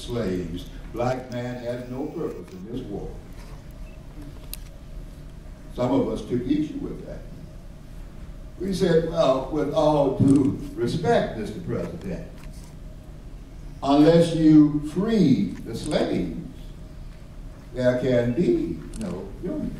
slaves. Black man had no purpose in this war. Some of us took issue with that. We said, well, with all due respect, Mr. President, unless you free the slaves, there can be no union.